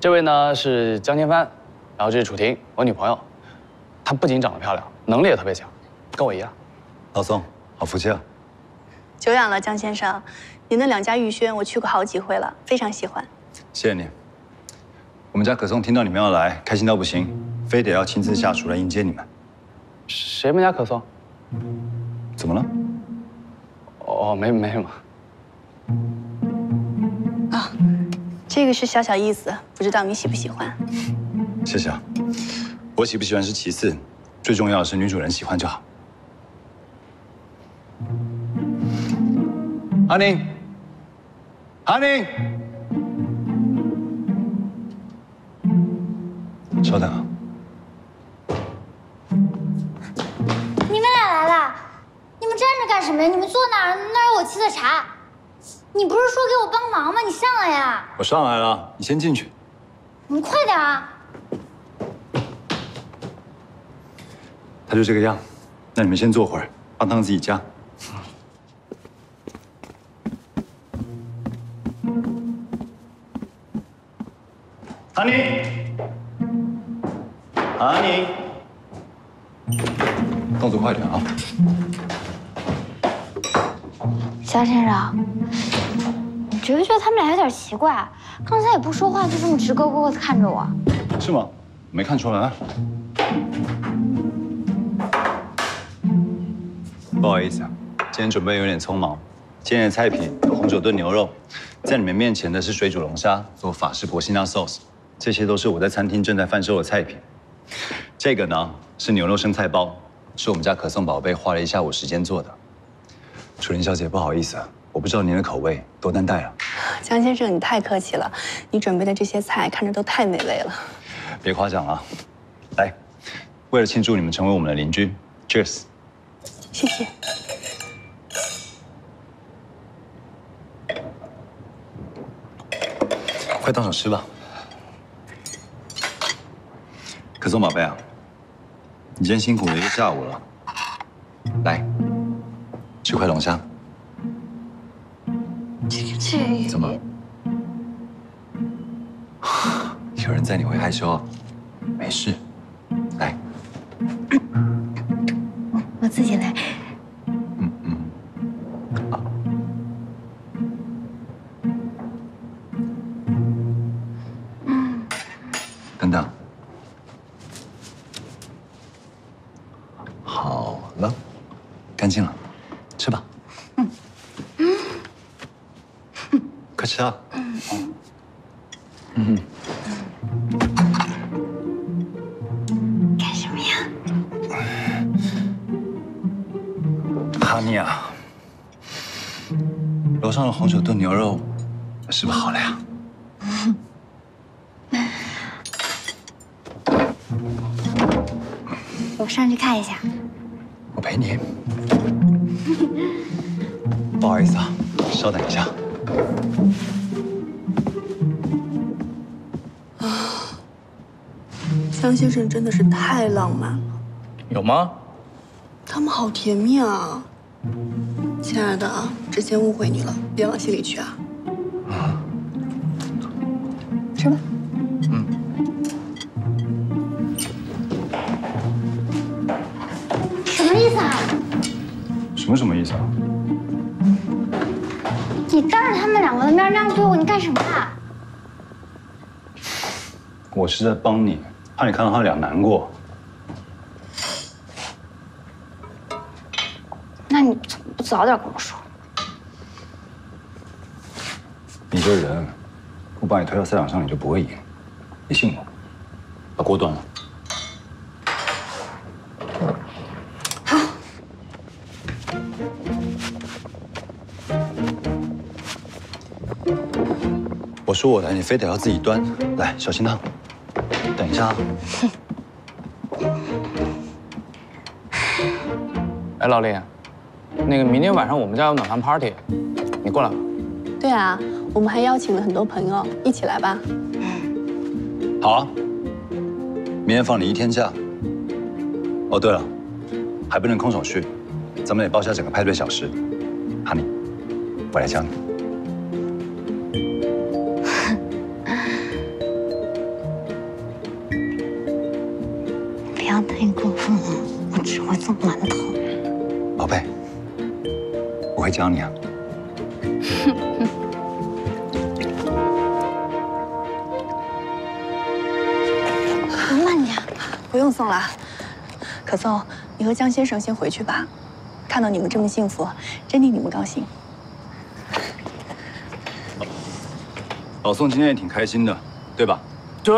这位呢是江天帆，然后这是楚婷，我女朋友。她不仅长得漂亮，能力也特别强，跟我一样。老宋，好福气啊！久仰了，江先生。您的两家玉轩我去过好几回了，非常喜欢。谢谢你。我们家可颂听到你们要来，开心到不行，非得要亲自下厨来迎接你们。谁们家可颂？怎么了？哦，没什么。 啊，这个是小小意思，不知道你喜不喜欢。谢谢啊，我喜不喜欢是其次，最重要的是女主人喜欢就好。阿宁，阿宁，稍等啊！你们俩来了，你们站着干什么呀？你们坐那儿，那儿有我沏的茶。 你不是说给我帮忙吗？你上来呀！我上来了，你先进去。你快点啊！他就这个样，那你们先坐会儿，帮趟自己家。阿宁，阿宁，动作快点啊！江先生。 觉不觉得他们俩有点奇怪？刚才也不说话，就这么直勾勾的看着我，是吗？没看出来、啊。不好意思啊，今天准备有点匆忙。今天的菜品有红酒炖牛肉，在你们面前的是水煮龙虾做法式porcina sauce， 这些都是我在餐厅正在贩售的菜品。这个呢是牛肉生菜包，是我们家可颂宝贝花了一下午时间做的。楚林小姐，不好意思啊。 我不知道您的口味，多担待啊！江先生，你太客气了，你准备的这些菜看着都太美味了。别夸奖了，来，为了庆祝你们成为我们的邻居 ，Cheers！ 谢谢。快当场吃吧。可颂宝贝啊，你今天辛苦了一个下午了，来，吃块龙虾。 这怎么？有人在你会害羞、啊？没事，来，我自己来。嗯嗯，好。嗯，等等，好了，干净了，吃吧。 快吃啊！嗯，干什么呀？哈尼啊，楼上的红酒炖牛肉是不是好了呀？我上去看一下。我陪你。不好意思啊，稍等一下。 啊，江先生真的是太浪漫了。有吗？他们好甜蜜啊！亲爱的啊，之前误会你了，别往心里去啊。啊。吃吧。嗯。什么意思啊？什么意思啊？ 你当着他们两个的面那样对我，你干什么啊？我是在帮你，怕你看到他俩难过。那你怎么不早点跟我说？你这人，我把你推到赛场上，你就不会赢。你信我，把锅端了。好。 我说我来，你非得要自己端。来，小心烫。等一下啊！哎，老李，那个明天晚上我们家有暖房 party， 你过来吧。对啊，我们还邀请了很多朋友，一起来吧。好啊，明天放你一天假。哦，对了，还不能空手去，咱们得包下整个派对小时。哈尼，我来教你。妈太过分了，我只会做馒头。宝贝，我会教你啊。行了你，不用送了。可颂，你和江先生先回去吧。看到你们这么幸福，真替你们高兴。 老宋今天也挺开心的，对吧？对。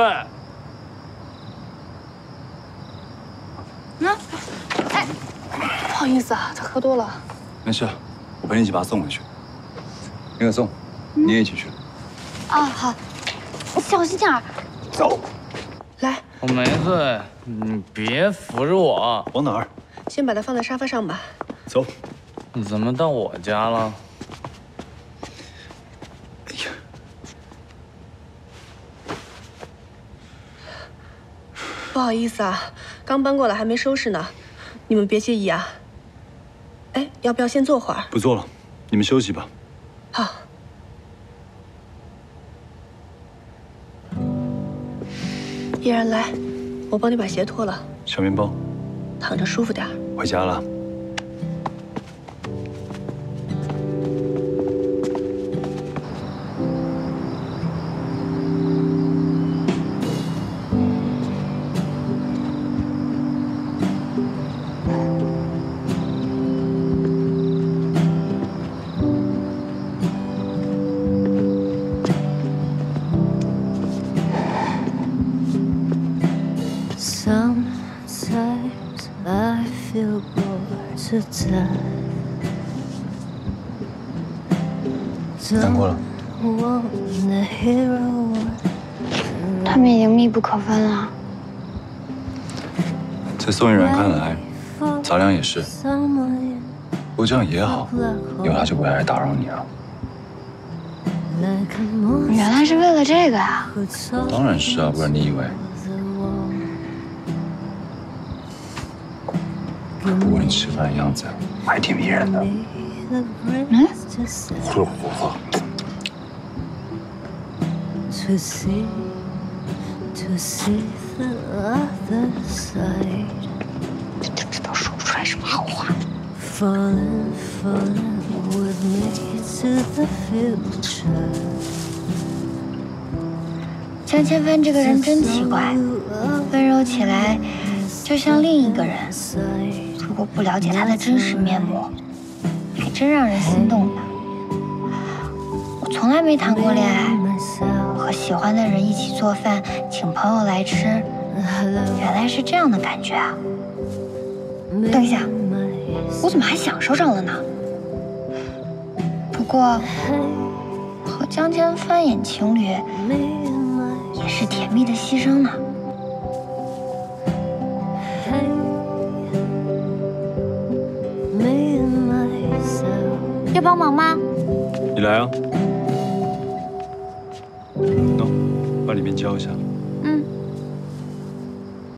嗯，哎，不好意思啊，他喝多了。没事，我陪你一起把他送回去。那个宋，你也一起去。啊，好，小心点儿。走。来。我没醉，你别扶着我。往哪儿？先把它放在沙发上吧。走。你怎么到我家了？ 不好意思啊，刚搬过来还没收拾呢，你们别介意啊。哎，要不要先坐会儿？不坐了，你们休息吧。好。依然来，我帮你把鞋脱了。小面包，躺着舒服点。回家了。难过了。他们已经密不可分了。在宋依然看来，咱俩也是。不过这样也好，因为他就不会来打扰你啊。你原来是为了这个呀？当然是啊，不然你以为？不过你吃饭的样子还挺迷人的。嗯？ 胡说胡说！你就知道说不出来什么好话。江千帆这个人真奇怪，温柔起来就像另一个人。如果不了解他的真实面目， 还真让人心动呢！我从来没谈过恋爱，我和喜欢的人一起做饭，请朋友来吃，原来是这样的感觉啊！等一下，我怎么还享受上了呢？不过和江千帆演情侣也是甜蜜的牺牲呢。 要帮忙吗？你来啊。喏，把里面浇一下。嗯。